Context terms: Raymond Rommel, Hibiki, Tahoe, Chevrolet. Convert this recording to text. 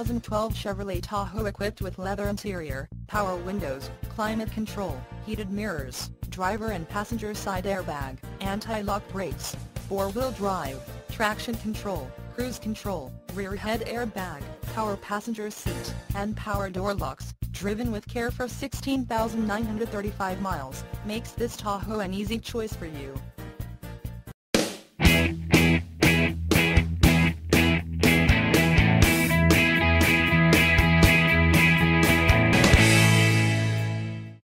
2012 Chevrolet Tahoe equipped with leather interior, power windows, climate control, heated mirrors, driver and passenger side airbag, anti-lock brakes, four-wheel drive, traction control, cruise control, rear head airbag, power passenger seat, and power door locks, driven with care for 16,935 miles, makes this Tahoe an easy choice for you.